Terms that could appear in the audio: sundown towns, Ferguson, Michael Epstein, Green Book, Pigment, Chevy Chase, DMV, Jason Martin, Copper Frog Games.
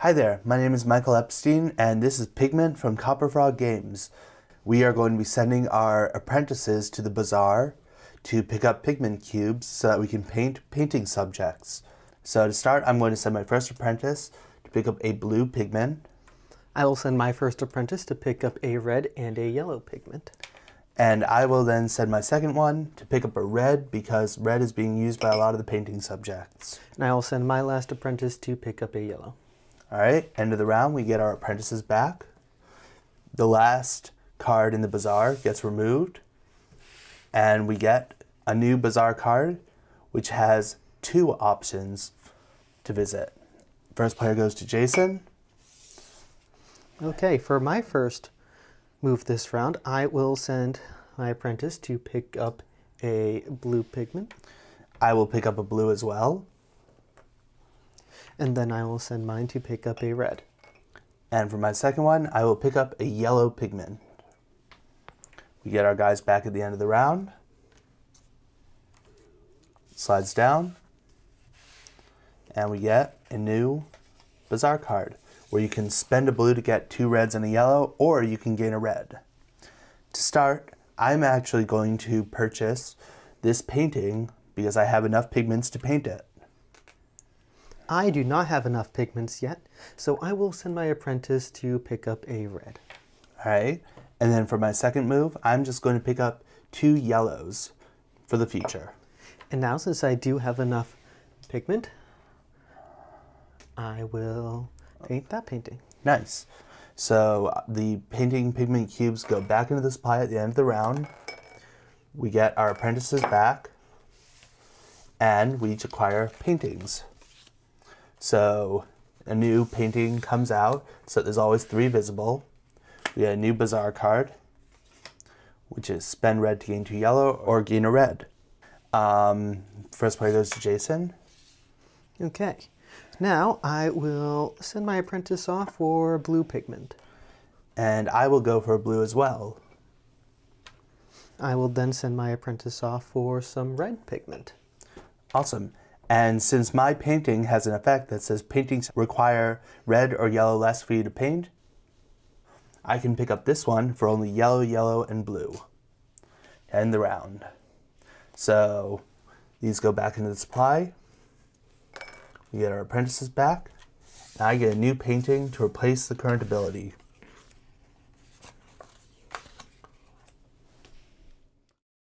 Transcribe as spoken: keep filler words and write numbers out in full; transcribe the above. Hi there, my name is Michael Epstein and this is Pigment from Copper Frog Games. We are going to be sending our apprentices to the bazaar to pick up pigment cubes so that we can paint painting subjects. So to start, I'm going to send my first apprentice to pick up a blue pigment. I will send my first apprentice to pick up a red and a yellow pigment. And I will then send my second one to pick up a red, because red is being used by a lot of the painting subjects. And I will send my last apprentice to pick up a yellow. All right, end of the round, we get our apprentices back. The last card in the bazaar gets removed, and we get a new bazaar card, which has two options to visit. First player goes to Jason. Okay, for my first move this round, I will send my apprentice to pick up a blue pigment. I will pick up a blue as well. And then I will send mine to pick up a red. And for my second one, I will pick up a yellow pigment. We get our guys back at the end of the round. Slides down. And we get a new bazaar card, where you can spend a blue to get two reds and a yellow, or you can gain a red. To start, I'm actually going to purchase this painting because I have enough pigments to paint it. I do not have enough pigments yet, so I will send my apprentice to pick up a red. All right, and then for my second move, I'm just going to pick up two yellows for the future. And now, since I do have enough pigment, I will paint that painting. Nice. So the painting pigment cubes go back into the supply at the end of the round. We get our apprentices back, and we each acquire paintings. So a new painting comes out, so there's always three visible. We get a new bazaar card, which is spend red to gain two yellow or gain a red. Um, first player goes to Jason. Okay. Now I will send my apprentice off for blue pigment. And I will go for blue as well. I will then send my apprentice off for some red pigment. Awesome. And since my painting has an effect that says paintings require red or yellow less for you to paint, I can pick up this one for only yellow, yellow, and blue. End the round. So these go back into the supply. We get our apprentices back, and I get a new painting to replace the current ability.